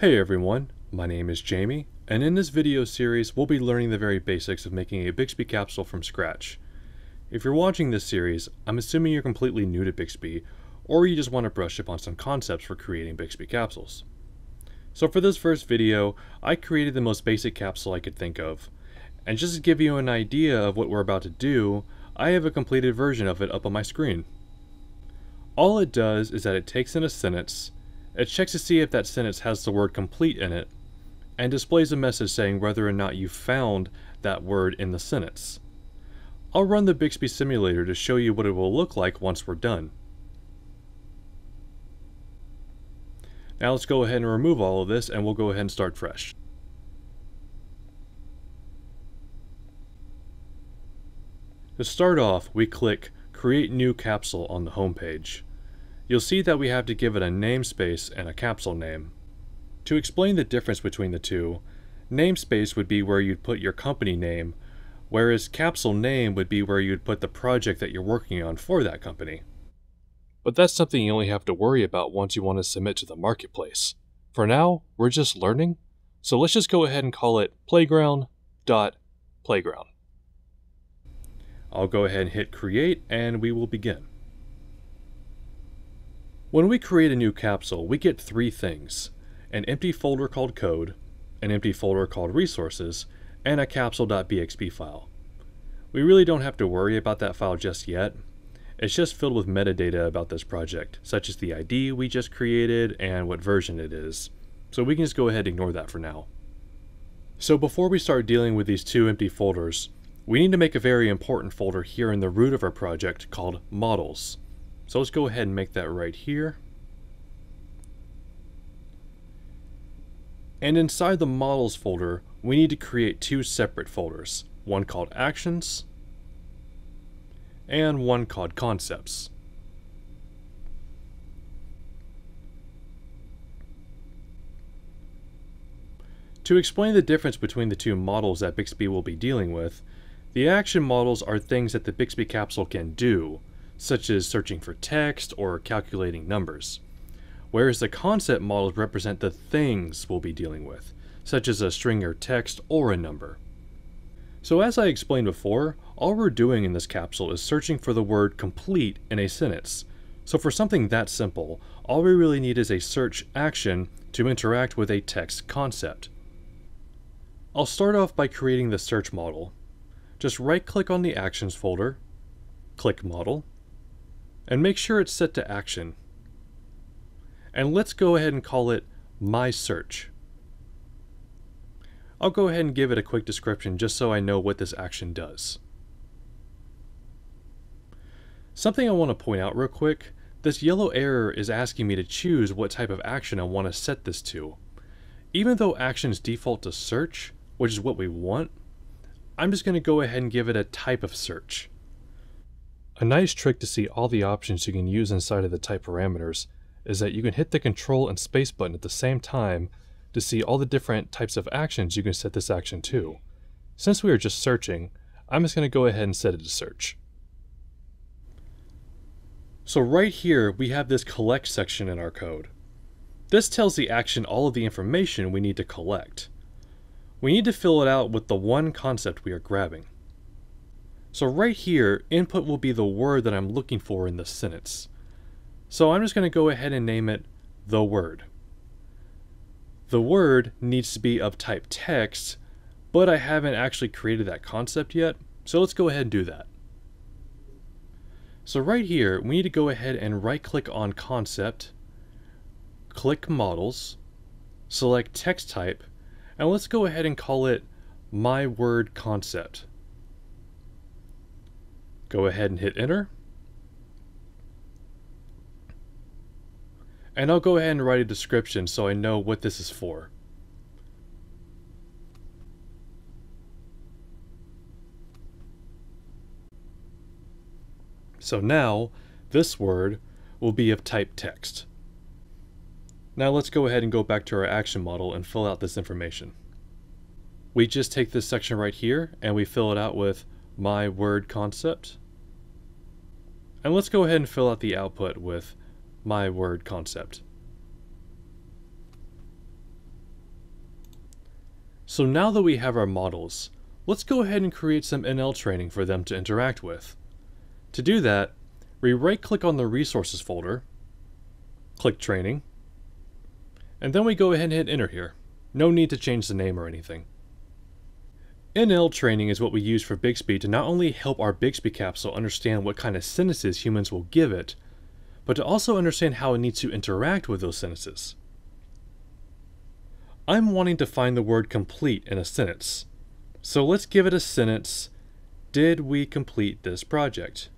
Hey everyone, my name is Jamie, and in this video series we'll be learning the very basics of making a Bixby capsule from scratch. If you're watching this series, I'm assuming you're completely new to Bixby, or you just want to brush up on some concepts for creating Bixby capsules. So for this first video, I created the most basic capsule I could think of, and just to give you an idea of what we're about to do, I have a completed version of it up on my screen. All it does is that it takes in a sentence, it checks to see if that sentence has the word complete in it, and displays a message saying whether or not you found that word in the sentence. I'll run the Bixby simulator to show you what it will look like once we're done. Now let's go ahead and remove all of this and we'll go ahead and start fresh. To start off, we click Create New Capsule on the home page. You'll see that we have to give it a namespace and a capsule name. To explain the difference between the two, namespace would be where you'd put your company name, whereas capsule name would be where you'd put the project that you're working on for that company. But that's something you only have to worry about once you want to submit to the marketplace. For now, we're just learning, so let's just go ahead and call it playground.playground. I'll go ahead and hit create and we will begin. When we create a new capsule, we get three things: an empty folder called code, an empty folder called resources, and a capsule.bxp file. We really don't have to worry about that file just yet. It's just filled with metadata about this project, such as the ID we just created and what version it is. So we can just go ahead and ignore that for now. So before we start dealing with these two empty folders, we need to make a very important folder here in the root of our project called models. So let's go ahead and make that right here. And inside the models folder, we need to create two separate folders, one called Actions and one called Concepts. To explain the difference between the two models that Bixby will be dealing with, the action models are things that the Bixby capsule can do, such as searching for text or calculating numbers, whereas the concept models represent the things we'll be dealing with, such as a string or text or a number. So as I explained before, all we're doing in this capsule is searching for the word complete in a sentence. So for something that simple, all we really need is a search action to interact with a text concept. I'll start off by creating the search model. Just right-click on the Actions folder, click Model, and make sure it's set to Action. And let's go ahead and call it MySearch. I'll go ahead and give it a quick description just so I know what this action does. Something I want to point out real quick, this yellow error is asking me to choose what type of action I want to set this to. Even though actions default to search, which is what we want, I'm just going to go ahead and give it a type of search. A nice trick to see all the options you can use inside of the type parameters is that you can hit the Control and Space button at the same time to see all the different types of actions you can set this action to. Since we are just searching, I'm just going to go ahead and set it to search. So right here we have this collect section in our code. This tells the action all of the information we need to collect. We need to fill it out with the one concept we are grabbing. So right here, input will be the word that I'm looking for in the sentence. So I'm just going to go ahead and name it the word. The word needs to be of type text, but I haven't actually created that concept yet, so let's go ahead and do that. So right here, we need to go ahead and right-click on Concept, click Models, select text type, and let's go ahead and call it MyWordConcept. Go ahead and hit enter. And I'll go ahead and write a description so I know what this is for. So now this word will be of type text. Now let's go ahead and go back to our action model and fill out this information. We just take this section right here and we fill it out with my word concept. And let's go ahead and fill out the output with my word concept. So now that we have our models, let's go ahead and create some NL training for them to interact with. To do that, we right-click on the Resources folder, click Training, and then we go ahead and hit Enter here. No need to change the name or anything. NL training is what we use for Bixby to not only help our Bixby capsule understand what kind of sentences humans will give it, but to also understand how it needs to interact with those sentences. I'm wanting to find the word complete in a sentence. So let's give it a sentence, "Did we complete this project?"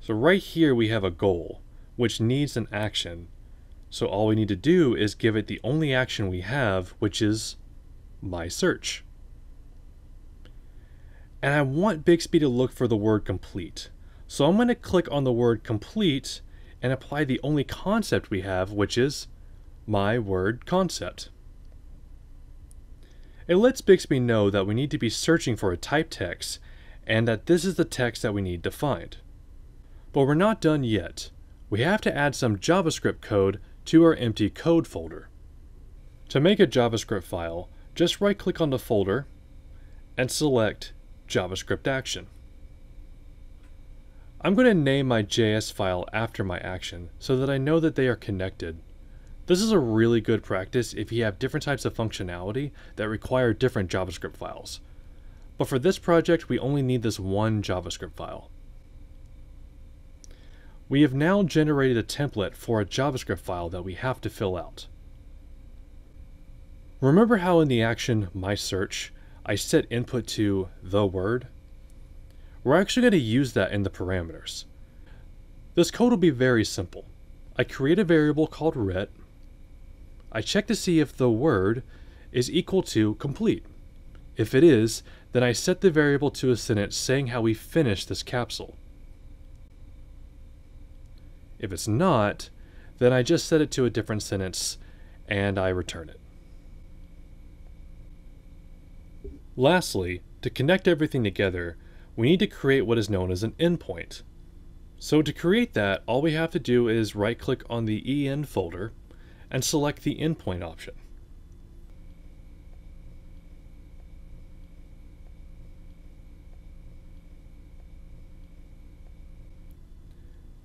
So right here we have a goal, which needs an action. So all we need to do is give it the only action we have, which is my search. And I want Bixby to look for the word complete. So I'm going to click on the word complete and apply the only concept we have, which is MyWordConcept. It lets Bixby know that we need to be searching for a type text and that this is the text that we need to find. But we're not done yet. We have to add some JavaScript code to our empty code folder. To make a JavaScript file, just right-click on the folder and select JavaScript action. I'm going to name my JS file after my action so that I know that they are connected. This is a really good practice if you have different types of functionality that require different JavaScript files. But for this project, we only need this one JavaScript file. We have now generated a template for a JavaScript file that we have to fill out. Remember how in the action mySearch, I set input to the word? We're actually going to use that in the parameters. This code will be very simple. I create a variable called ret. I check to see if the word is equal to complete. If it is, then I set the variable to a sentence saying how we finished this capsule. If it's not, then I just set it to a different sentence and I return it. Lastly, to connect everything together, we need to create what is known as an endpoint. So to create that, all we have to do is right-click on the EN folder and select the endpoint option.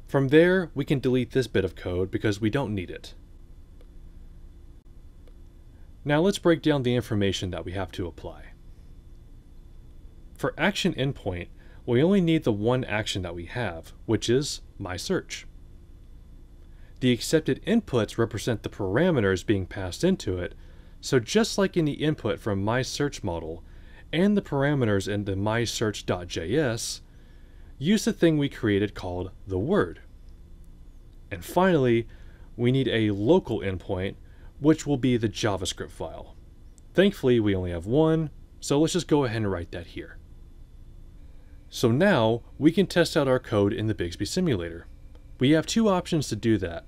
From there, we can delete this bit of code because we don't need it. Now let's break down the information that we have to apply. For action endpoint, we only need the one action that we have, which is mySearch. The accepted inputs represent the parameters being passed into it, so just like in the input from mySearch model and the parameters in the mySearch.js, use the thing we created called the word. And finally, we need a local endpoint, which will be the JavaScript file. Thankfully, we only have one, so let's just go ahead and write that here. So now we can test out our code in the Bixby simulator. We have two options to do that.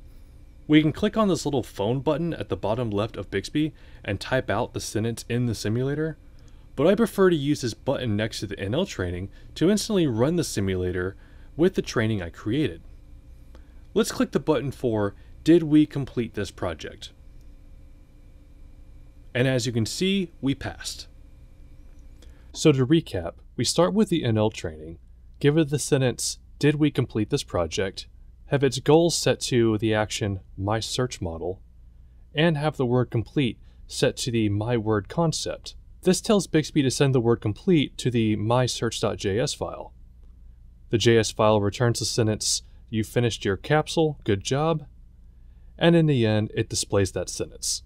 We can click on this little phone button at the bottom left of Bixby and type out the sentence in the simulator, but I prefer to use this button next to the NL training to instantly run the simulator with the training I created. Let's click the button for "Did we complete this project?" And as you can see, we passed. So to recap, we start with the NL training, give it the sentence, "Did we complete this project?" Have its goal set to the action, my search model, and have the word complete set to the my word concept. This tells Bixby to send the word complete to the mySearch.js file. The JS file returns the sentence, "You finished your capsule, good job," and in the end, it displays that sentence.